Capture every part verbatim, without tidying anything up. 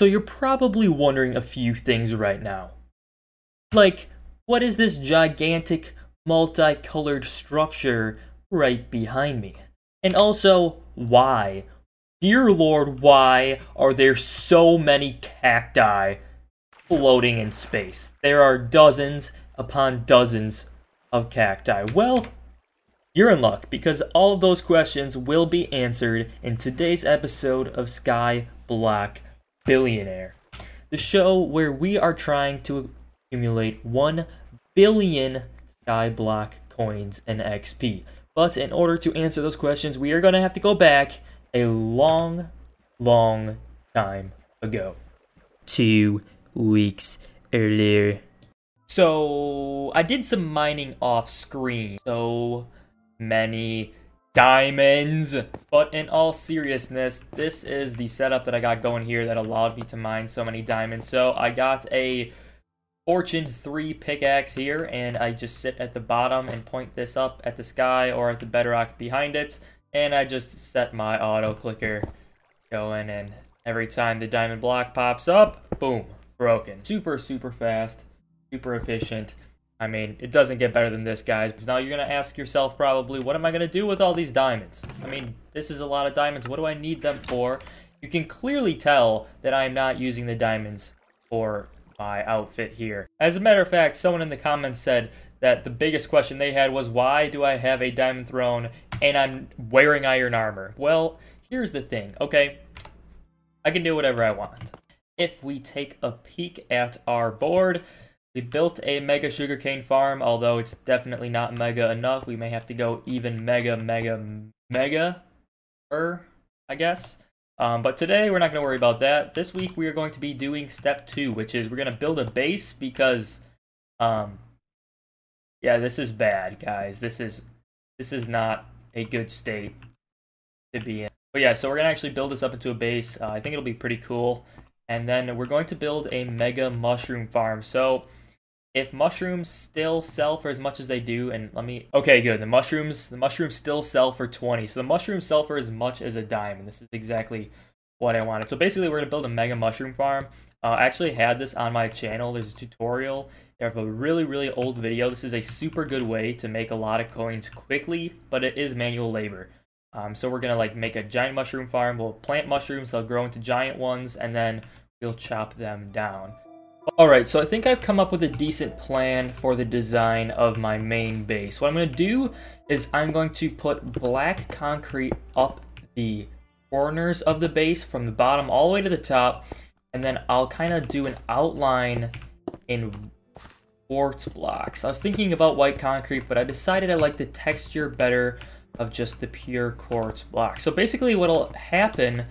So you're probably wondering a few things right now. Like, what is this gigantic, multicolored structure right behind me? And also, why? Dear Lord, why are there so many cacti floating in space? There are dozens upon dozens of cacti. Well, you're in luck, because all of those questions will be answered in today's episode of Skyblock Billionaire, the show where we are trying to accumulate one billion Skyblock coins and X P. But in order to answer those questions, we are going to have to go back a long, long time ago. Two weeks earlier. So, I did some mining off screen. So many diamonds. But in all seriousness, this is the setup that I got going here that allowed me to mine so many diamonds. So, I got a Fortune three pickaxe here, and I just sit at the bottom and point this up at the sky or at the bedrock behind it. And I just set my auto clicker going, and every time the diamond block pops up, boom, broken. Super, super fast, super efficient. I mean, it doesn't get better than this, guys. Because now you're going to ask yourself probably, what am I going to do with all these diamonds? I mean, this is a lot of diamonds. What do I need them for? You can clearly tell that I'm not using the diamonds for my outfit here. As a matter of fact, someone in the comments said that the biggest question they had was, why do I have a diamond throne and I'm wearing iron armor? Well, here's the thing, okay? I can do whatever I want. If we take a peek at our board, we built a mega sugarcane farm, although it's definitely not mega enough. We may have to go even mega, mega, mega, er, I guess. Um, but today, we're not going to worry about that. This week, we are going to be doing step two, which is we're going to build a base because, um, yeah, this is bad, guys. This is, this is not a good state to be in. But yeah, so we're going to actually build this up into a base. Uh, I think it'll be pretty cool. And then we're going to build a mega mushroom farm. So if mushrooms still sell for as much as they do, and let me, okay, good. The mushrooms, the mushrooms still sell for twenty. So the mushrooms sell for as much as a dime. And this is exactly what I wanted. So basically we're gonna build a mega mushroom farm. Uh, I actually had this on my channel. There's a tutorial. I have a really, really old video. This is a super good way to make a lot of coins quickly, but it is manual labor. Um, so we're gonna like make a giant mushroom farm. We'll plant mushrooms, they'll grow into giant ones, and then we'll chop them down. Alright, so I think I've come up with a decent plan for the design of my main base. What I'm going to do is I'm going to put black concrete up the corners of the base from the bottom all the way to the top, and then I'll kind of do an outline in quartz blocks. I was thinking about white concrete, but I decided I like the texture better of just the pure quartz block. So basically what'll happen,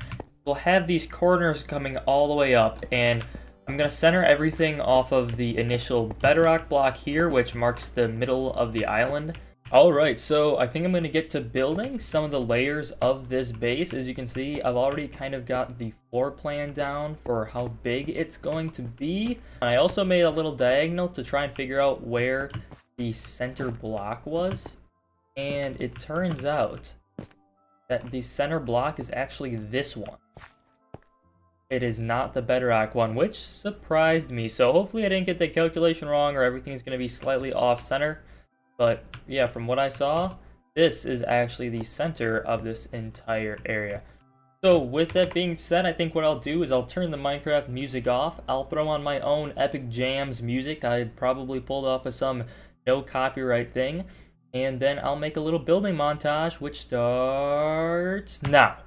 we'll have these corners coming all the way up, and I'm going to center everything off of the initial bedrock block here, which marks the middle of the island. Alright, so I think I'm going to get to building some of the layers of this base. As you can see, I've already kind of got the floor plan down for how big it's going to be. And I also made a little diagonal to try and figure out where the center block was. And it turns out that the center block is actually this one. It is not the bedrock one, which surprised me. So hopefully I didn't get the calculation wrong or everything's going to be slightly off center. But yeah, from what I saw, this is actually the center of this entire area. So with that being said, I think what I'll do is I'll turn the Minecraft music off. I'll throw on my own Epic Jams music. I probably pulled off of some no copyright thing. And then I'll make a little building montage, which starts now.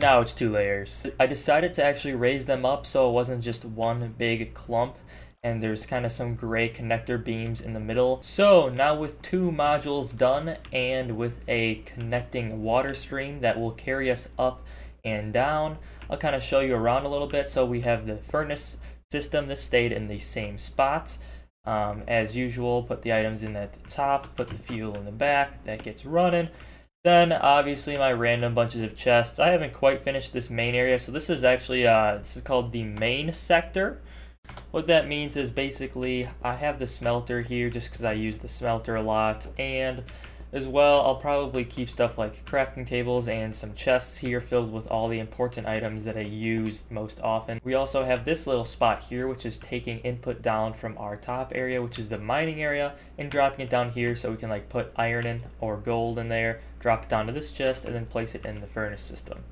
Now it's two layers. I decided to actually raise them up so it wasn't just one big clump, and there's kind of some gray connector beams in the middle. So now with two modules done and with a connecting water stream that will carry us up and down, I'll kind of show you around a little bit. So we have the furnace system that stayed in the same spot. Um, as usual, put the items in at the top, put the fuel in the back, that gets running. Then obviously my random bunches of chests. I haven't quite finished this main area, so this is actually uh, this is called the main sector. What that means is basically I have the smelter here just because I use the smelter a lot, and as well I'll probably keep stuff like crafting tables and some chests here filled with all the important items that I use most often. We also have this little spot here which is taking input down from our top area, which is the mining area, and dropping it down here so we can like put iron in or gold in there, drop it down to this chest, and then place it in the furnace system.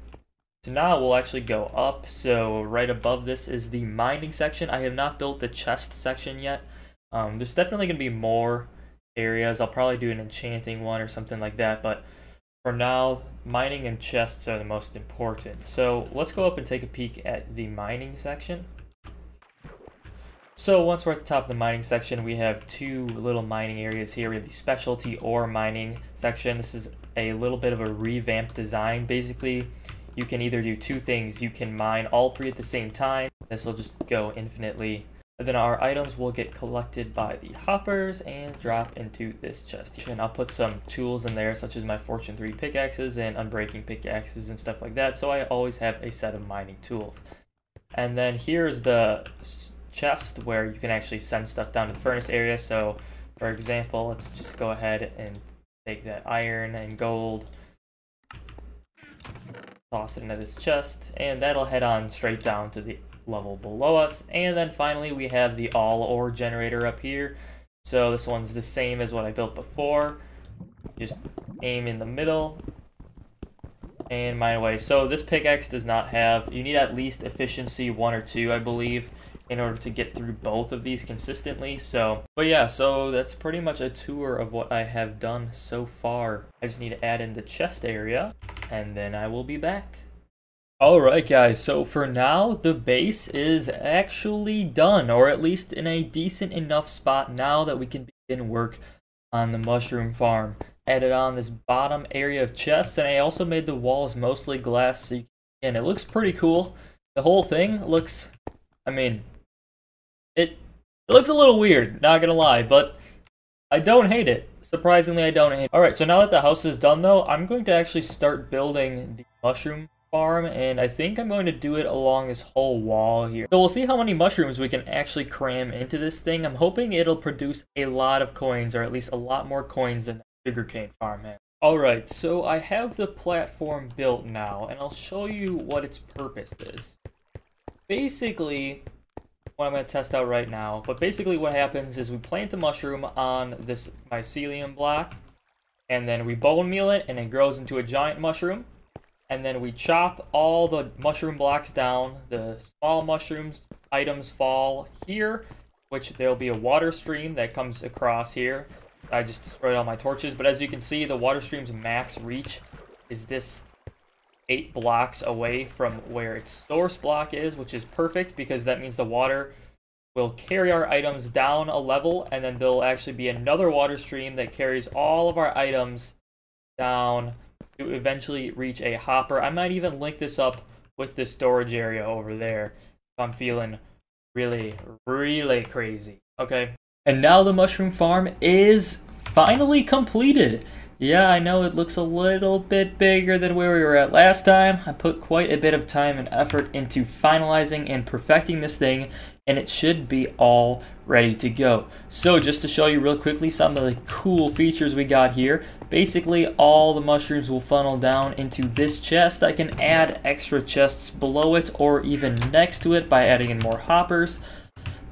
So now we'll actually go up. So right above this is the mining section. I have not built the chest section yet. Um, there's definitely going to be more areas. I'll probably do an enchanting one or something like that, but for now mining and chests are the most important. So let's go up and take a peek at the mining section. So once we're at the top of the mining section, we have two little mining areas here. We have the specialty ore mining section. This is a little bit of a revamped design. Basically you can either do two things. You can mine all three at the same time. This will just go infinitely. And then our items will get collected by the hoppers and drop into this chest. And I'll put some tools in there, such as my Fortune three pickaxes and unbreaking pickaxes and stuff like that. So I always have a set of mining tools. And then here's the chest where you can actually send stuff down to the furnace area. So for example, let's just go ahead and take that iron and gold, toss it into this chest, and that'll head on straight down to the level below us. And then finally we have the all ore generator up here. So this one's the same as what I built before, just aim in the middle and mine away. So this pickaxe does not have, you need at least efficiency one or two I believe in order to get through both of these consistently. So but yeah, so that's pretty much a tour of what I have done so far. I just need to add in the chest area and then I will be back. Alright guys, so for now the base is actually done, or at least in a decent enough spot now that we can begin work on the mushroom farm. Added on this bottom area of chests, and I also made the walls mostly glass so you can, and it looks pretty cool. The whole thing looks, I mean, it, it looks a little weird, not gonna lie, but I don't hate it. Surprisingly, I don't hate it. Alright, so now that the house is done though, I'm going to actually start building the mushroom farm, and I think I'm going to do it along this whole wall here. So we'll see how many mushrooms we can actually cram into this thing. I'm hoping it'll produce a lot of coins, or at least a lot more coins than the sugarcane farm had. Alright, so I have the platform built now, and I'll show you what its purpose is. Basically, what I'm going to test out right now, but basically what happens is we plant a mushroom on this mycelium block, and then we bone meal it, and it grows into a giant mushroom. And then we chop all the mushroom blocks down. The small mushrooms items fall here, which there'll be a water stream that comes across here. I just destroyed all my torches, but as you can see, the water stream's max reach is this eight blocks away from where its source block is, which is perfect because that means the water will carry our items down a level, and then there'll actually be another water stream that carries all of our items down to eventually reach a hopper. I might even link this up with the storage area over there if I'm feeling really, really crazy. Okay. And now the mushroom farm is finally completed. Yeah, I know it looks a little bit bigger than where we were at last time. I put quite a bit of time and effort into finalizing and perfecting this thing, and it should be all ready to go. So just to show you real quickly some of the cool features we got here. Basically all the mushrooms will funnel down into this chest. I can add extra chests below it or even next to it by adding in more hoppers.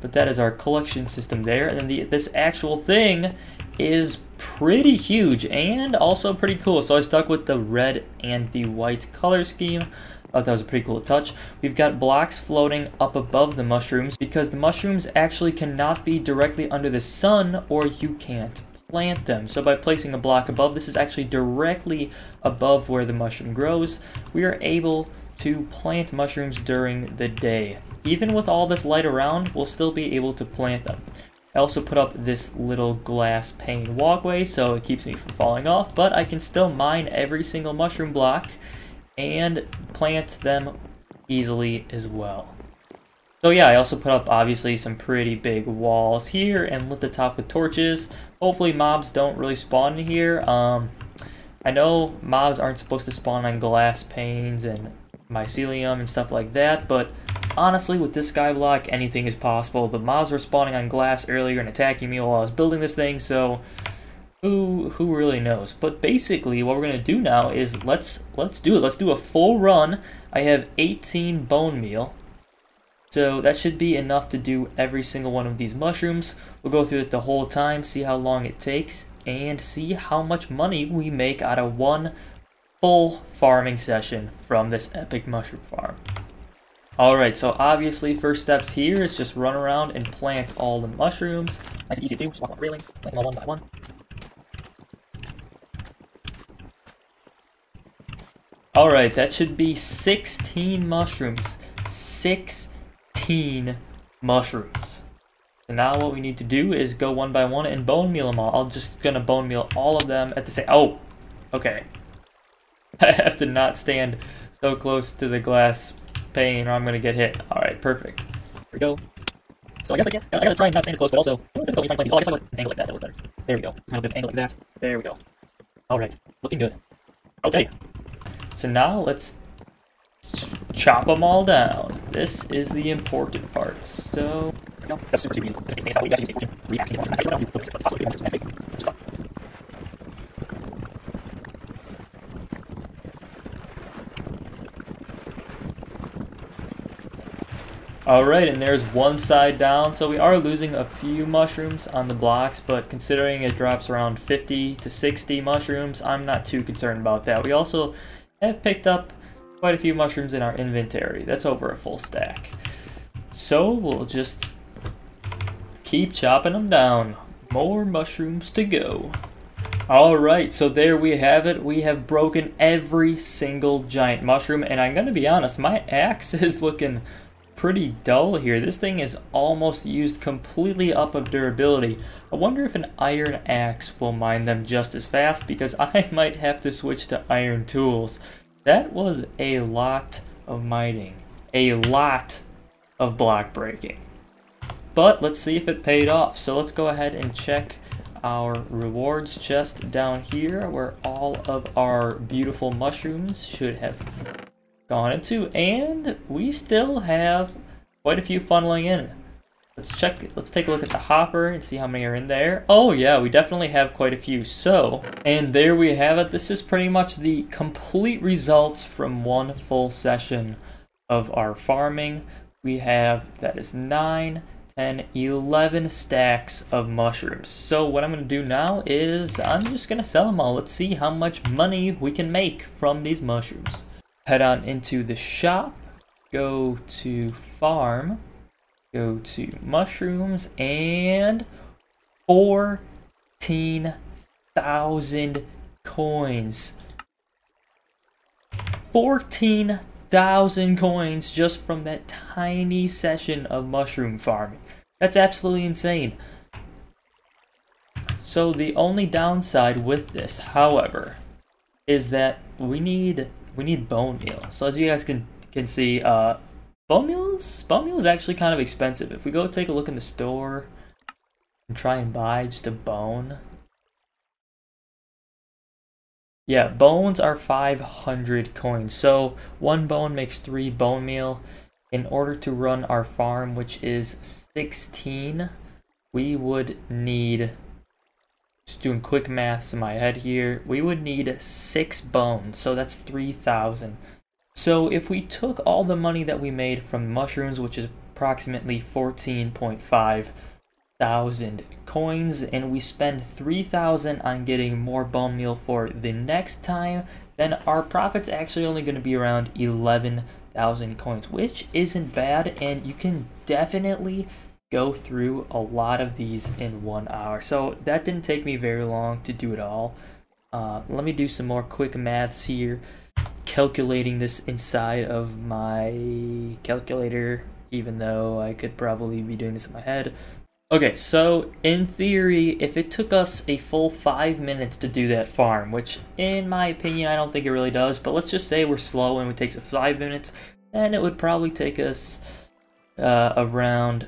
But that is our collection system there. And then the, this actual thing is pretty huge and also pretty cool. So I stuck with the red and the white color scheme. I thought that was a pretty cool touch. We've got blocks floating up above the mushrooms because the mushrooms actually cannot be directly under the sun or you can't plant them. So by placing a block above, this is actually directly above where the mushroom grows, we are able to plant mushrooms during the day. Even with all this light around, we'll still be able to plant them. I also put up this little glass pane walkway so it keeps me from falling off, but I can still mine every single mushroom block and plant them easily as well. So yeah, I also put up obviously some pretty big walls here and lit the top with torches. Hopefully mobs don't really spawn in here. Um, I know mobs aren't supposed to spawn on glass panes and mycelium and stuff like that, but honestly, with this skyblock, anything is possible. The mobs were spawning on glass earlier and attacking me while I was building this thing, so who who really knows? But basically, what we're gonna do now is let's let's do it. Let's do a full run. I have eighteen bone meal, so that should be enough to do every single one of these mushrooms. We'll go through it the whole time, see how long it takes, and see how much money we make out of one full farming session from this epic mushroom farm. Alright, so obviously first steps here is just run around and plant all the mushrooms. Nice and easy to do, just walk on the railing, plant them all one by one. Alright, that should be sixteen mushrooms. sixteen mushrooms. So now what we need to do is go one by one and bone meal them all. I'm just gonna bone meal all of them at the same... Oh! Okay. I have to not stand so close to the glass pain or I'm gonna get hit. Alright, perfect. Here we go. So I guess I can I gotta try and not stand close, but also oh, difficult trying to find these. Oh, I guess I like an angle like that, that worked better. There we go. Kind of an angle like that. There we go. Alright, looking good. Okay. So now let's chop them all down. This is the important part. So no, that's super super easy. Alright, and there's one side down, so we are losing a few mushrooms on the blocks, but considering it drops around fifty to sixty mushrooms, I'm not too concerned about that. We also have picked up quite a few mushrooms in our inventory. That's over a full stack. So we'll just keep chopping them down. More mushrooms to go. Alright, so there we have it. We have broken every single giant mushroom, and I'm going to be honest, my axe is looking pretty dull here. This thing is almost used completely up of durability. I wonder if an iron axe will mine them just as fast, because I might have to switch to iron tools. That was a lot of mining. A lot of block breaking. But let's see if it paid off. So let's go ahead and check our rewards chest down here where all of our beautiful mushrooms should have gone into, and we still have quite a few funneling in. Let's check, let's take a look at the hopper and see how many are in there. Oh yeah, we definitely have quite a few. So, and there we have it. This is pretty much the complete results from one full session of our farming. We have, that is nine, ten, eleven stacks of mushrooms. So what I'm gonna do now is I'm just gonna sell them all. Let's see how much money we can make from these mushrooms. Head on into the shop, go to farm, go to mushrooms, and fourteen thousand coins. fourteen thousand coins just from that tiny session of mushroom farming. That's absolutely insane. So the only downside with this, however, is that we need... We need bone meal. So as you guys can can see, uh, bone meals bone meal is actually kind of expensive. If we go take a look in the store and try and buy just a bone, yeah, bones are five hundred coins. So one bone makes three bone meal. In order to run our farm, which is sixteen, we would need, just doing quick maths in my head here, we would need six bones, so that's three thousand. So if we took all the money that we made from mushrooms, which is approximately fourteen point five thousand coins, and we spend three thousand on getting more bone meal for the next time, then our profit's actually only going to be around eleven thousand coins, which isn't bad, and you can definitely go through a lot of these in one hour. So that didn't take me very long to do it all. Uh, let me do some more quick maths here. calculating this inside of my calculator, even though I could probably be doing this in my head. Okay, so in theory, if it took us a full five minutes to do that farm, which in my opinion, I don't think it really does, but let's just say we're slow and it takes us five minutes, then it would probably take us uh, around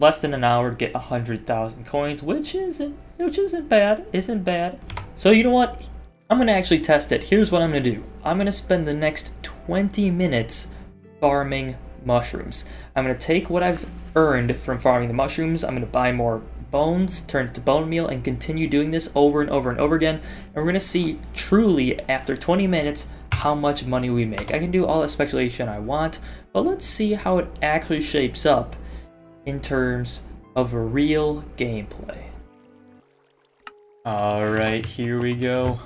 less than an hour to get one hundred thousand coins, which isn't, which isn't bad, isn't bad. So you know what? I'm going to actually test it. Here's what I'm going to do. I'm going to spend the next twenty minutes farming mushrooms. I'm going to take what I've earned from farming the mushrooms, I'm going to buy more bones, turn it to bone meal, and continue doing this over and over and over again, and we're going to see truly after twenty minutes how much money we make. I can do all the speculation I want, but let's see how it actually shapes up in terms of real gameplay. Alright, here we go.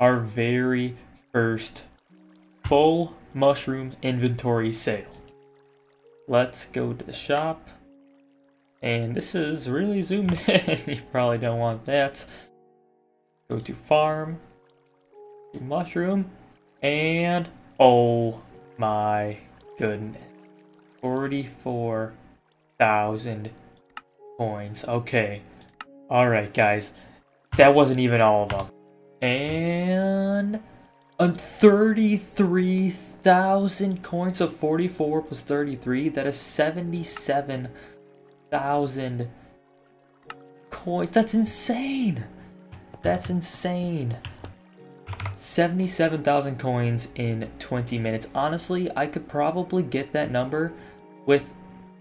Our very first full mushroom inventory sale. Let's go to the shop, and this is really zoomed in. You probably don't want that. Go to farm, to mushroom, and oh my goodness, forty-four thousand coins. Okay, all right guys, that wasn't even all of them, and on thirty-three thousand coins. Of forty-four plus thirty-three, that is seventy-seven thousand coins. That's insane. That's insane. seventy-seven thousand coins in twenty minutes. Honestly, I could probably get that number with,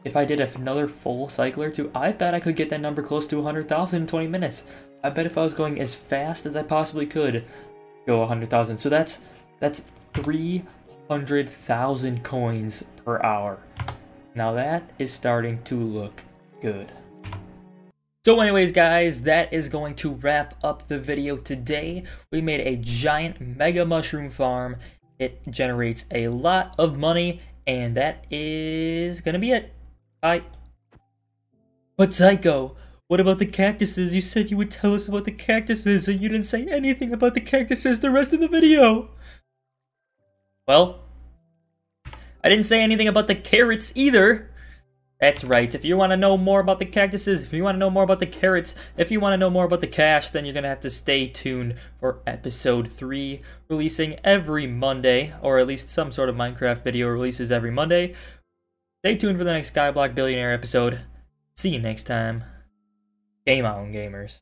if I did another full cycle or two, I bet I could get that number close to one hundred thousand in twenty minutes. I bet if I was going as fast as I possibly could, go one hundred thousand. So that's that's three hundred thousand coins per hour. Now that is starting to look good. So anyways guys, that is going to wrap up the video today. We made a giant mega mushroom farm. It generates a lot of money, and that is gonna be it. Bye. But Psycho, what about the cactuses? You said you would tell us about the cactuses, and you didn't say anything about the cactuses the rest of the video. Well, I didn't say anything about the carrots either. That's right. If you want to know more about the cactuses, if you want to know more about the carrots, if you want to know more about the cash, then you're going to have to stay tuned for episode three, releasing every Monday, or at least some sort of Minecraft video releases every Monday. Stay tuned for the next Skyblock Billionaire episode. See you next time. Game on, gamers.